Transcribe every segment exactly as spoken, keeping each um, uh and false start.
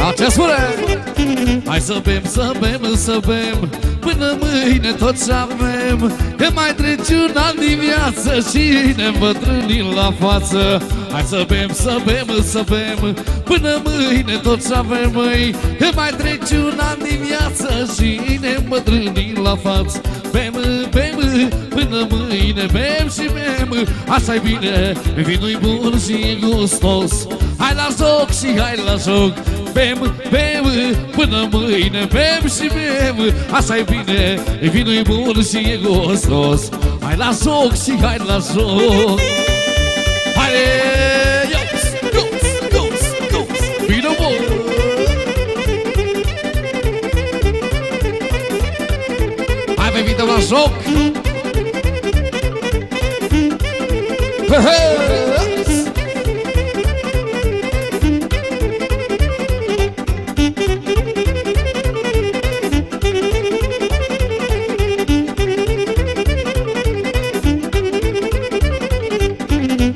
Dar ce spune? Hai să bem, să bem, să bem până mâine tot ce avem, că mai trece un an din viață și ne îmbătrânim la față. Hai să bem, să bem, să bem până mâine tot ce avem, măi, că mai trece un an din viață și ne îmbătrânim la față. Bem, bem până mâine, bem și bem, așa-i bine, vinul-i bun și gustos. Hai la joc și hai la joc, bem, bem până mâine, bem și bem, așa-i bine, vinul-i bun și e gustos. Hai la joc și hai la joc. Hai, ios, ios, ios, ios, vină bun. Hai, mai vină la joc.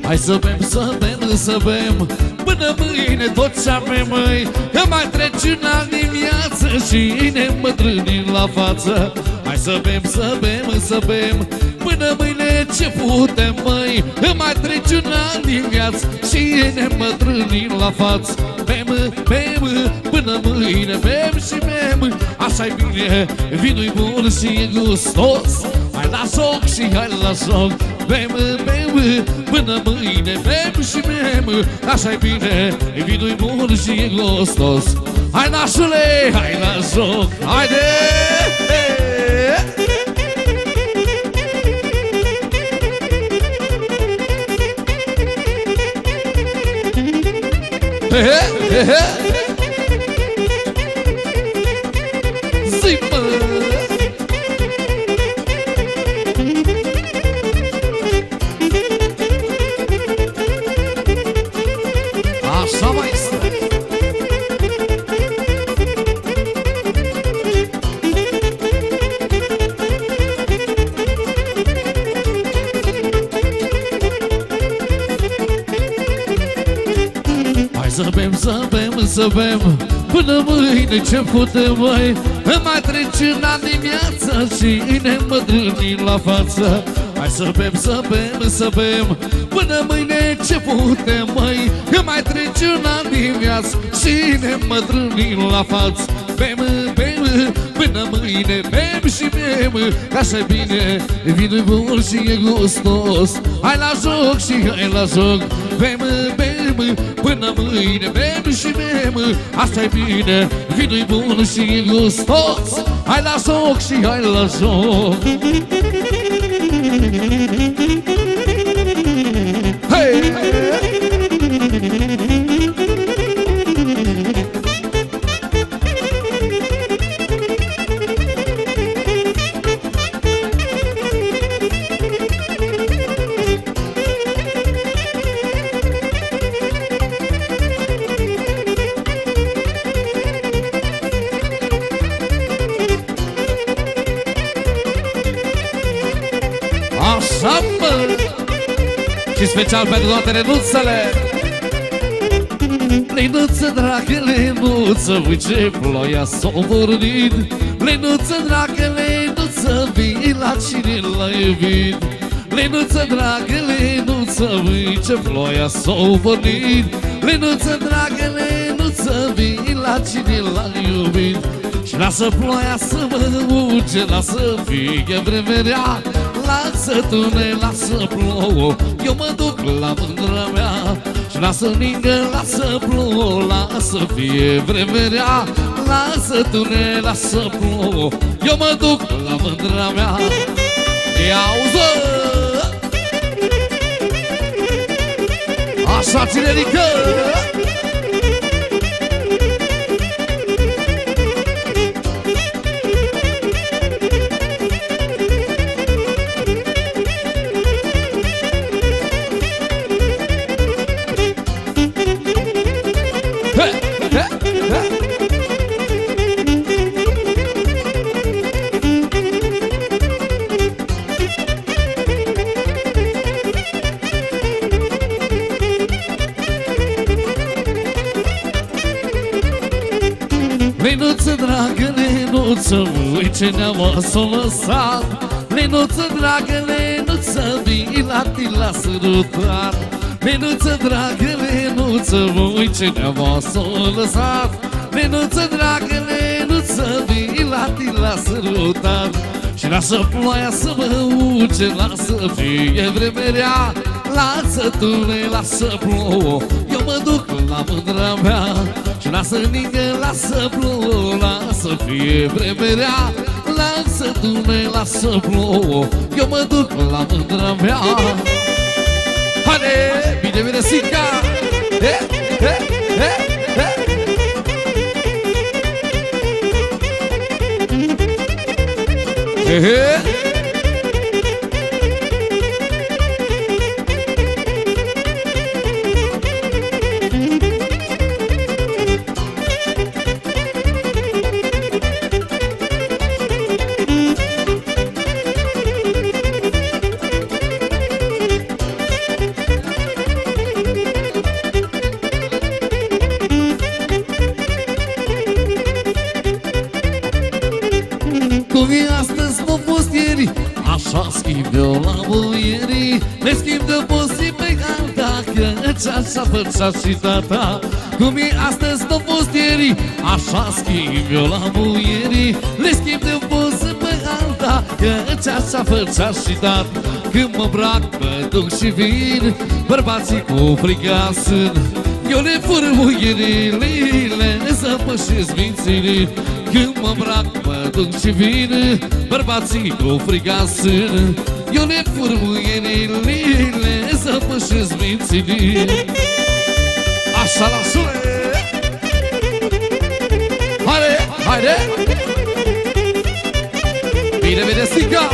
Hai să bem, să bem, să bem până mâine tot ce avem, măi, că mai trece un an din viață și ne îmbătrânim la față. Hai să bem, să bem, să bem până mâine ce putem, măi, că mai trece un an din viață și ne îmbătrânim la față. Bem, bem până mâine, bem și bem, așa-i bine, vinul-i bun și e gustos. Hai la joc și hai la joc, bem, bem până mâine, bem și bem, așa-i bine, vinul-i bun și e gustos. Hai nașule, hai la joc, haide! He he he he! Să bem, să bem, să bem până mâine ce putem, măi, mai trece un an din viață și ne îmbătrânim la față. Hai să bem, să bem, să bem până mâine ce putem, măi, mai trece un an din viață și ne îmbătrânim la față. Bem, bem până mâine, bem și bem, așa-i bine, vinul-i bun și e gustos. Hai la joc și hai la joc, bem, bem până mâine, bem și bem, asta-i bine, vinul-i bun și e gustos. Hai la joc și hai la joc. Hey! Și special pentru toate Lenuțele. Lenuță, dragă Lenuță, ui ce ploia s-a pornit. Lenuță, dragă Lenuță, vii la cine l-ai iubit. Lenuță, dragă Lenuță, ui ce ploia s-a pornit. Lenuță, dragă Lenuță, vii la cine l-ai iubit. Și lasă ploaia să mă uge, lasă fie vremerea. Lasă-tu, ne lasă plouă, eu mă duc la mândra mea. Și lasă ningă, lasă plouă, lasă fie vremerea. Lasă-tu, ne lasă plouă, eu mă duc la mândra mea. Ia-uză! Așa tinerică! Linuță, dragă, Linuță, ui ce ne-am s-o lăsat. Linuță, dragă, Linuță, vii la tine la sărutat. Linuță, dragă, Linuță, ui ce ne-am s-o lăsat. Linuță, dragă, Linuță, vii la tine la sărutat. Și lasă ploaia să mă uce, lasă fie vremerea. Lasă tu le, lasă plouă, eu mă duc la mândra mea. Și lasă ningă, lasă plouă, lasă fie vremerea. Lasă tu le, lasă plouă, eu mă duc la mândra mea. Haide, bine, bine, Sica! He, he, he, he! He, he! Așa schimb eu la boierii, le schimb de postii pe dacă ceața făcea și tata. Cum e astăzi tot postierii, așa schimb eu la boierii, le schimb de postii pe dacă ceața făcea și tata. Când mă îmbrac, mă duc și vin, bărbații cu frica sunt. Eu le fur boierile, le zăpășesc mințile. Când mă îmbrac, mă duc și vin, bărbații cu friga sunt. Eu le fur muierile, zăpășesc mințile. Așa la sule! Haide, haide! Bine, bine, Sica!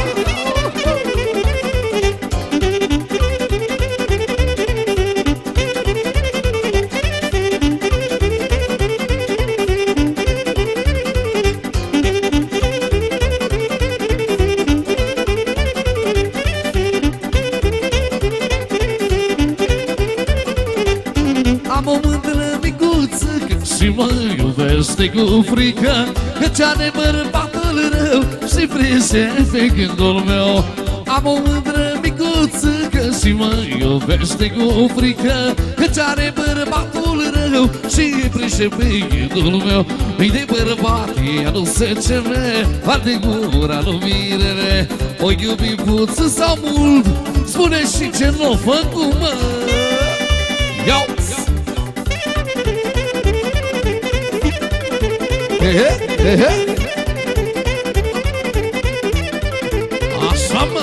Și mă iubește cu frică, că cea de bărbatul rău și prisește gândul meu. Am o mândră micuțică și mă iubește cu frică, că cea de bărbatul rău și prisește gândul meu. Îi de bărbat, ea nu se cere, arde gura lui mirele. O iubi puțin sau mult, spune și ce n-o făcut, mă. Iau! Așa, mă!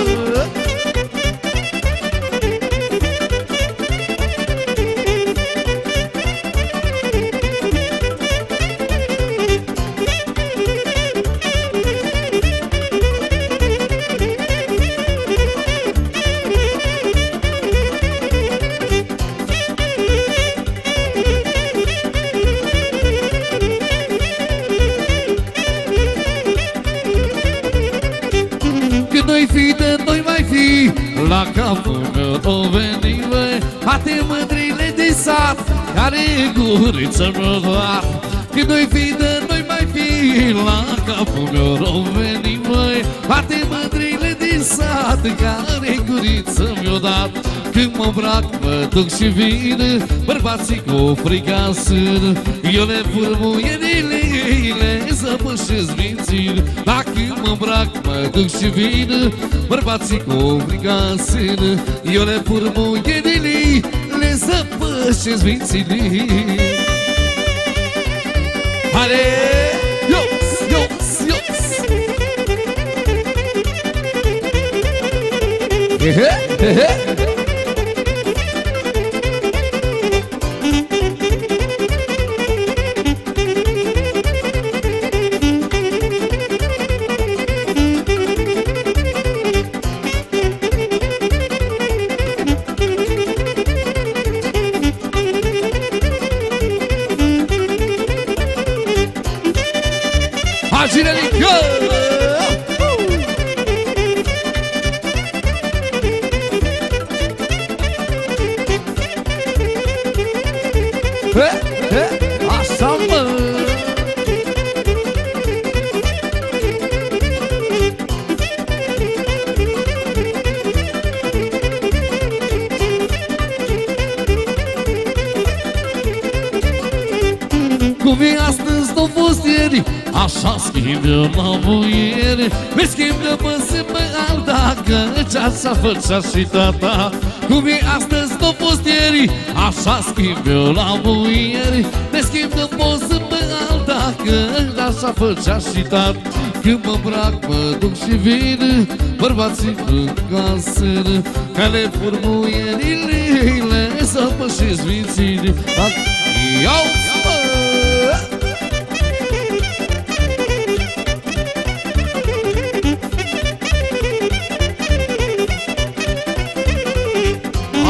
La capul meu o veni, băi, ate mândrile de sat, care guriță mi-o dat. Când noi fi de noi mai fi, la capul meu o veni, băi, ate mândrile de sat, care guriță mi-o dat. Când mă îmbrac, mă duc și vin, bărbații cu frica sunt. Eu le fur muierile, le zăpășesc mințile. Dacă mă îmbrac, mă duc și vin, bărbații cu frica sunt. Eu le fur muierile, le zăpășesc mințile. Haide! Iops, iops, iops! Hehe, hehe! He, he, așa, mă! Cum e astăzi, n-a fost ieri, așa schimbă-mă muieri. Mi schimbă-mă zi pe alta, că ceața făcea și tata. Cum e astăzi, n-a fost ieri, așa schimbă la muieri. Mi schimbă-mă zi pe alta, că așa făcea și tata. Când mă brac, mă duc și vin, bărbații în casă, că le fur muierile, să mă și sfințini. Iau!